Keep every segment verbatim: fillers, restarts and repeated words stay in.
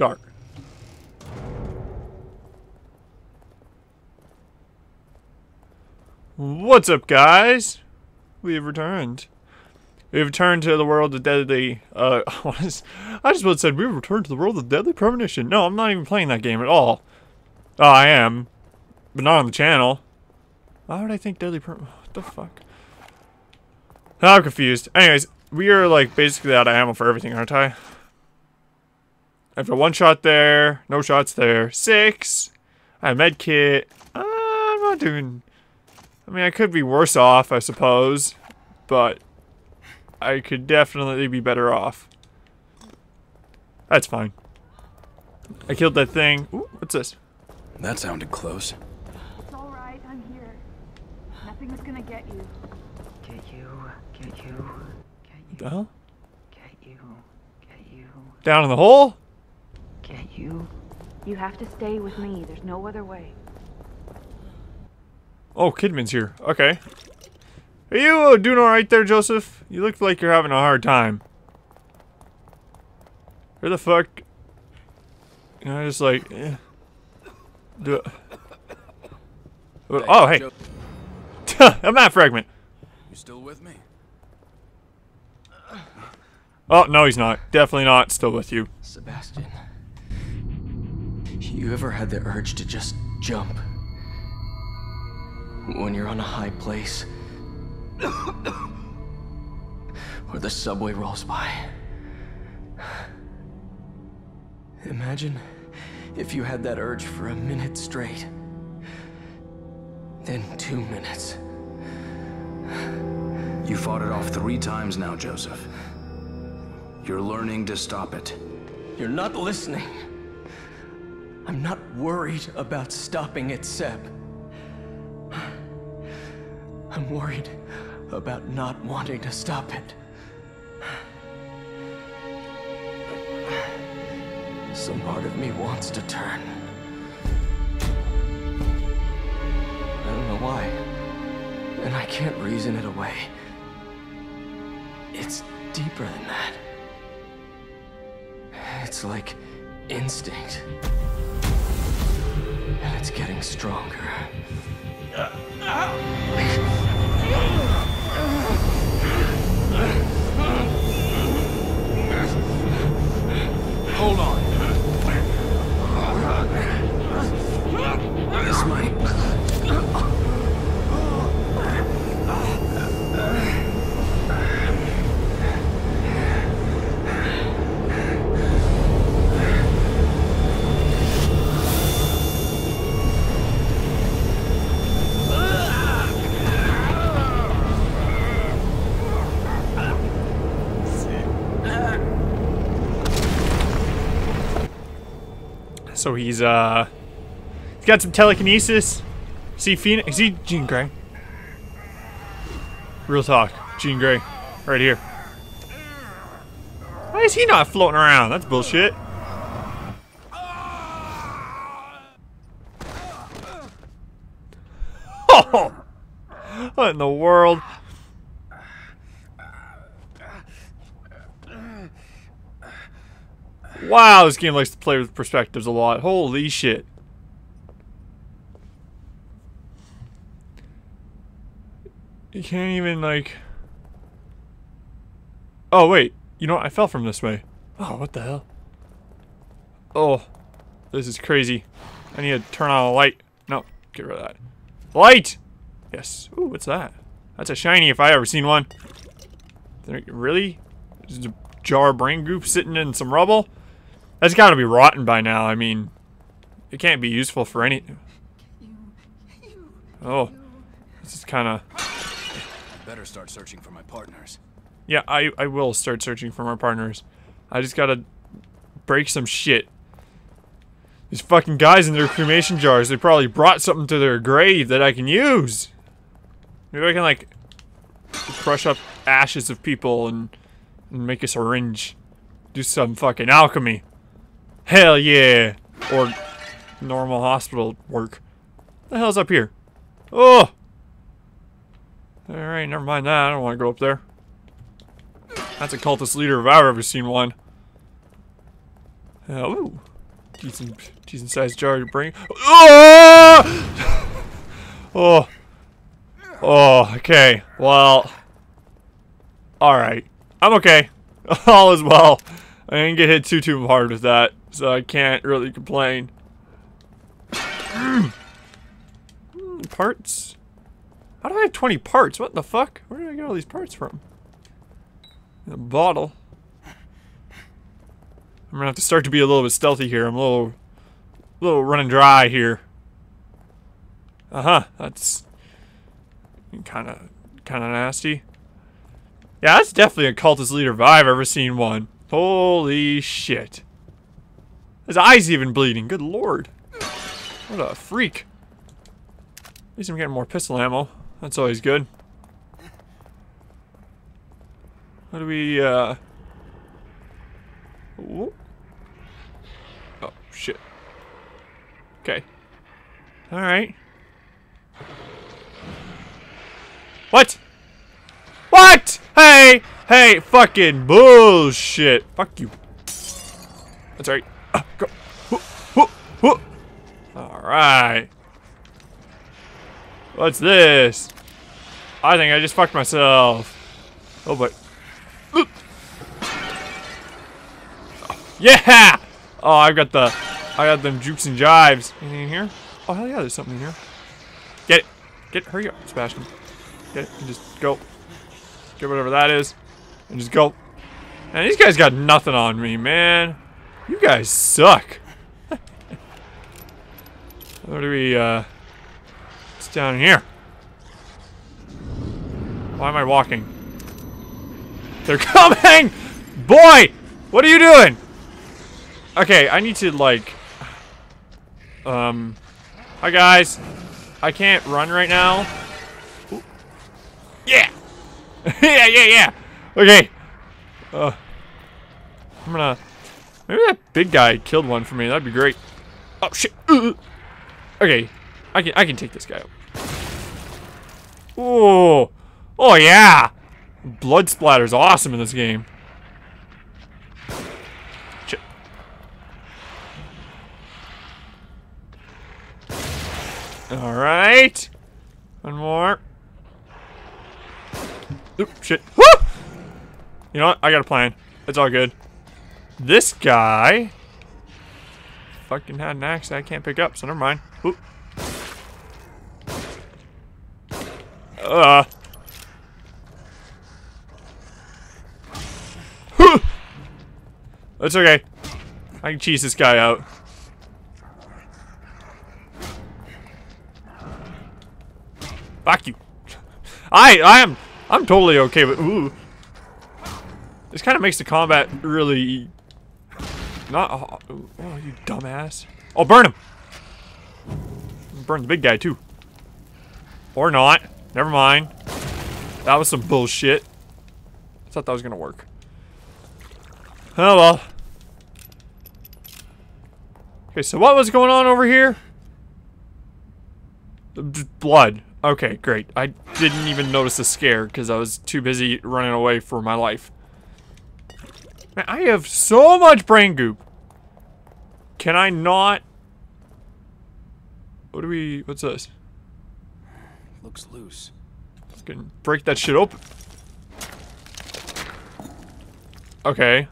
dark. What's up, guys? We have returned. We have returned to the world of deadly... Uh, I just about said we have returned to the world of deadly premonition. No, I'm not even playing that game at all. Oh, I am. But not on the channel. Why would I think deadly premonition? What the fuck? Now I'm confused. Anyways, we are like basically out of ammo for everything, aren't I? After one shot there, no shots there. Six. I have med kit. Uh, I'm not doing... I mean, I could be worse off, I suppose. But... I could definitely be better off. That's fine. I killed that thing. Ooh, what's this? That sounded close. It's all right, I'm here. Nothing is gonna get you. Get you, get you, get you. What the hell? Get you, get you. Down in the hole? Get you. You have to stay with me. There's no other way. Oh, Kidman's here. Okay. Are you doing alright there, Joseph? You look like you're having a hard time. Where the fuck? And I just like, eh. Do oh, hey. A map fragment. You still with me? Oh, no, he's not. Definitely not still with you. Sebastian, you ever had the urge to just jump? When you're on a high place, or the subway rolls by. Imagine if you had that urge for a minute straight, then two minutes. You fought it off three times now, Joseph. You're learning to stop it. You're not listening. I'm not worried about stopping it, Seb. I'm worried about not wanting to stop it. Some part of me wants to turn. I don't know why, and I can't reason it away. It's deeper than that. It's like instinct, and it's getting stronger. Uh, ow. Hold on. This might. So he's uh, he's got some telekinesis. Is he Phoenix? Is he Jean Grey? Real talk, Jean Grey, right here. Why is he not floating around? That's bullshit. Oh, what in the world? Wow, this game likes to play with perspectives a lot. Holy shit. You can't even, like... Oh, wait. You know what? I fell from this way. Oh, what the hell? Oh, this is crazy. I need to turn on a light. No, get rid of that. Light! Yes. Ooh, what's that? That's a shiny if I ever seen one. Really? There's a jar of brain goop sitting in some rubble? That's gotta be rotten by now. I mean, it can't be useful for any. Oh, this is kind of. Better start searching for my partners. Yeah, I I will start searching for my partners. I just gotta break some shit. These fucking guys in their cremation jars—they probably brought something to their grave that I can use. Maybe I can like crush up ashes of people and, and make a syringe. Do some fucking alchemy. Hell yeah! Or normal hospital work. What the hell's up here? Oh! Alright, never mind that. I don't want to go up there. That's a cultist leader if I've ever seen one. Oh, decent, decent sized jar to bring. Oh! Oh. Oh, okay. Well. Alright. I'm okay. All is well. I didn't get hit too, too hard with that, so I can't really complain. Mm. Parts? How do I have twenty parts? What the fuck? Where did I get all these parts from? A bottle. I'm gonna have to start to be a little bit stealthy here. I'm a little, a little running dry here. Uh-huh, that's kind of, kind of nasty. Yeah, that's definitely a cultist leader if I've ever seen one. Holy shit. His eye's even bleeding, good lord. What a freak. At least I'm getting more pistol ammo. That's always good. What do we, uh... Whoa. Oh, shit. Okay. Alright. What? What? Hey! Hey, fucking bullshit. Fuck you. That's right. Uh, go. Alright. What's this? I think I just fucked myself. Oh, but. Yeah! Oh, I've got the, I got them jukes and jives. Anything in here? Oh, hell yeah, there's something in here. Get it. Get it. Hurry up, Sebastian. Get it. And just go. Get whatever that is. And just go. Man, these guys got nothing on me, man. You guys suck. What do we, uh... What's down here? Why am I walking? They're coming! Boy! What are you doing? Okay, I need to, like, um, hi guys, I can't run right now. Ooh. Yeah, yeah, yeah, yeah. Okay, uh, I'm gonna. Maybe that big guy killed one for me. That'd be great. Oh shit. Ugh. Okay, I can I can take this guy out. Oh, oh yeah. Blood splatter's awesome in this game. All right, one more. Oop, shit. Woo! You know what? I got a plan. It's all good. This guy fucking had an axe that I can't pick up, so never mind. Oop. Uh. Woo! That's okay. I can cheese this guy out. Fuck you. I I am I'm totally okay with ooh. This kind of makes the combat really not oh, oh you dumbass. Oh, burn him. Burn the big guy too. Or not. Never mind. That was some bullshit. I thought that was gonna work. Oh well. Okay, so what was going on over here? Blood. Okay, great. I didn't even notice the scare because I was too busy running away for my life. Man, I have so much brain goop. Can I not? What do we? What's this? Looks loose. Let's get and break that shit open. Okay.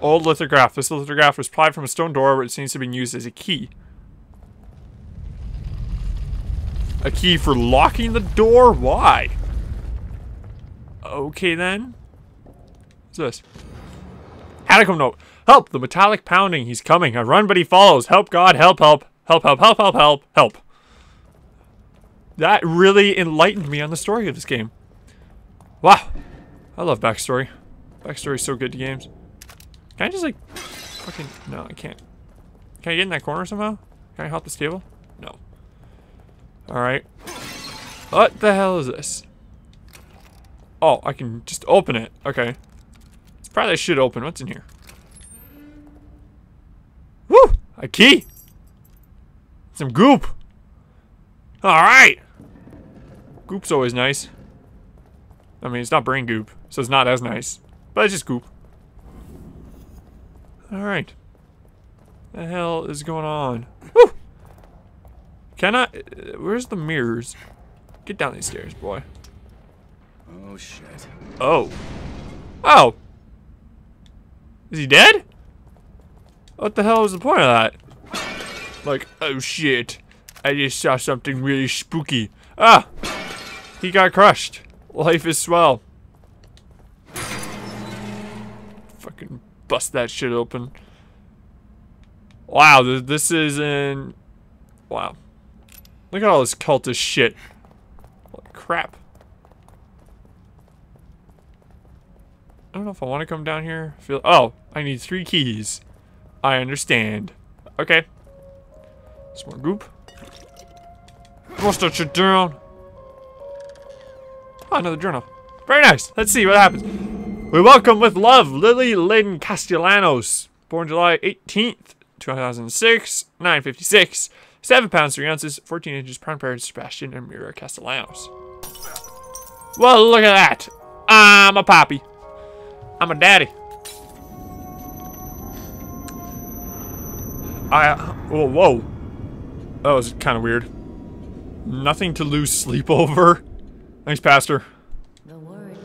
Old lithograph. This lithograph was plied from a stone door, but it seems to be used as a key. A key for locking the door? Why? Okay then. What's this? Catacomb note. Help! The metallic pounding. He's coming. I run, but he follows. Help, God. Help, help. Help, help, help, help, help, help. That really enlightened me on the story of this game. Wow. I love backstory. Backstory's so good to games. Can I just like... Fucking... No, I can't. Can I get in that corner somehow? Can I hop this table? No. Alright. What the hell is this? Oh, I can just open it. Okay. It's probably I should open. What's in here? Woo! A key! Some goop! Alright! Goop's always nice. I mean, it's not brain goop, so it's not as nice. But it's just goop. Alright. The hell is going on? Woo! Can I? Uh, where's the mirrors? Get down these stairs, boy. Oh, shit. Oh. Oh. Is he dead? What the hell was the point of that? Like, oh, shit. I just saw something really spooky. Ah! He got crushed. Life is swell. Fucking bust that shit open. Wow, th this is in... Wow. Look at all this cultish shit. What crap. I don't know if I want to come down here. Feel oh, I need three keys. I understand. Okay. Some more goop. Bust that shit down. Oh, another journal. Very nice. Let's see what happens. We welcome with love Lily Lynn Castellanos. Born July eighteenth, two thousand six. nine fifty-six. seven pounds, three ounces. fourteen inches. Proud parents Sebastian and Mira Castellanos. Well, look at that. I'm a poppy. I'm a daddy. I... Whoa, whoa. That was kind of weird. Nothing to lose sleep over. Thanks, Pastor. No worries.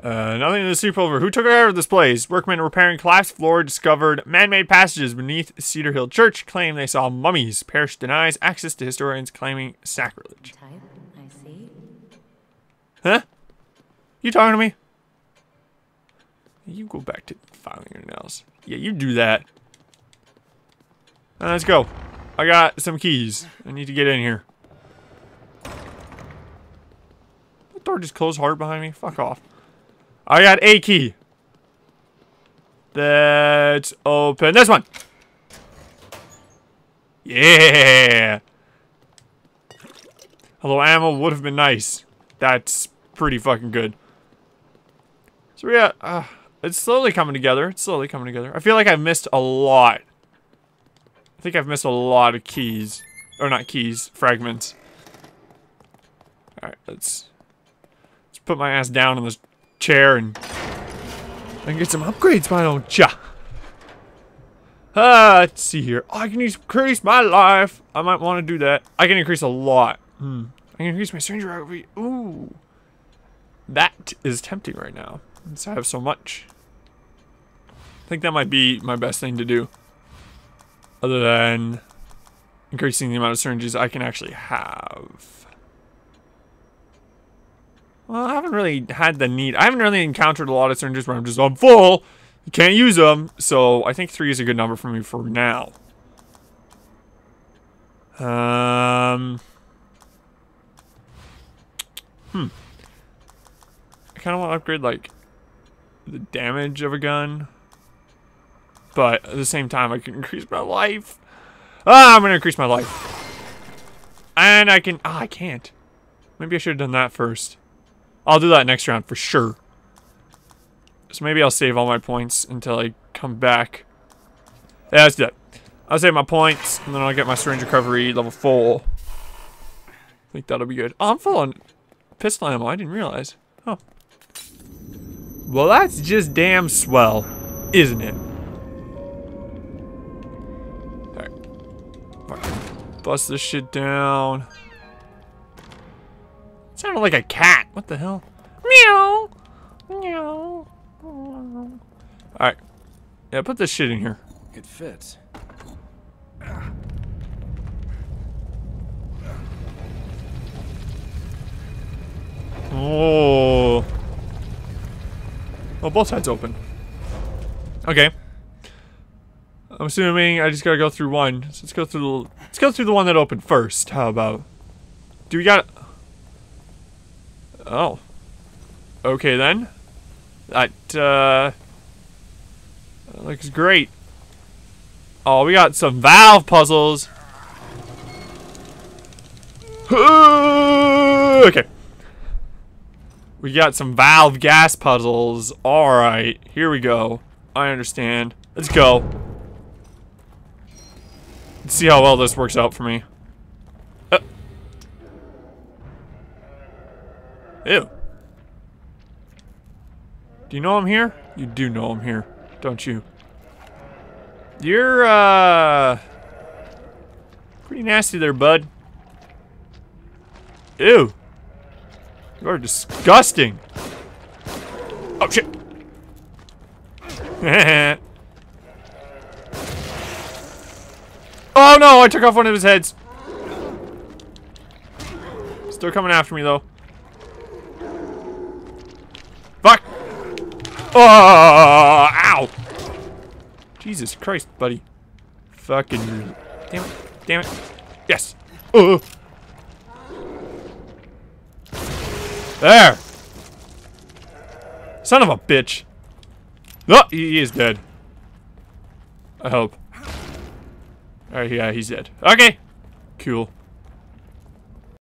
Uh, nothing to sleep over. Who took care of this place? Workmen repairing collapsed floor discovered man-made passages beneath Cedar Hill Church. Claim they saw mummies. Parish denies access to historians claiming sacrilege. Type, I see. Huh? You talking to me? You go back to filing your nails. Yeah, you do that. Right, let's go. I got some keys. I need to get in here. Door just closed hard behind me. Fuck off. I got a key. Let's open this one. Yeah. Although ammo would have been nice. That's pretty fucking good. So we got, uh, it's slowly coming together. It's slowly coming together. I feel like I missed a lot. I think I've missed a lot of keys. Or not keys, fragments. Alright, let's... put my ass down on this chair and I can get some upgrades, why don't ya? Uh, let's see here. Oh, I can increase my life. I might want to do that. I can increase a lot. Hmm. I can increase my stranger outreach. Ooh. That is tempting right now. Since I have so much. I think that might be my best thing to do. Other than increasing the amount of syringes I can actually have. Well, I haven't really had the need. I haven't really encountered a lot of syringes where I'm just, I'm full. You can't use them. So, I think three is a good number for me for now. Um. Hmm. I kind of want to upgrade, like, the damage of a gun. But, at the same time, I can increase my life. Ah, I'm going to increase my life. And I can, ah, I can't. Maybe I should have done that first. I'll do that next round for sure. So maybe I'll save all my points until I come back. Yeah, let's do that. I'll save my points, and then I'll get my syringe recovery level four. I think that'll be good. Oh, I'm full on pistol ammo. I didn't realize. Oh. Well, that's just damn swell, isn't it? Alright. Bust this shit down. Sounded like a cat. What the hell? Meow. Meow. All right. Yeah, put this shit in here. It fits. Oh. Well, both sides open. Okay. I'm assuming I just gotta go through one. So let's go through the. Let's go through the one that opened first. How about? Do we got? Oh. Okay then. That, uh... That looks great. Oh, we got some valve puzzles. Okay. We got some valve gas puzzles. Alright, here we go. I understand. Let's go. Let's see how well this works out for me. Ew. Do you know I'm here? You do know I'm here, don't you? You're, uh... pretty nasty there, bud. Ew. You are disgusting. Oh, shit. Oh, no! I took off one of his heads. Still coming after me, though. Fuck! Oh! Ow! Jesus Christ, buddy. Fucking... Damn it. Damn it. Yes. Oh. There. Son of a bitch. No, oh, he is dead. I hope. Alright, yeah, he's dead. Okay. Cool.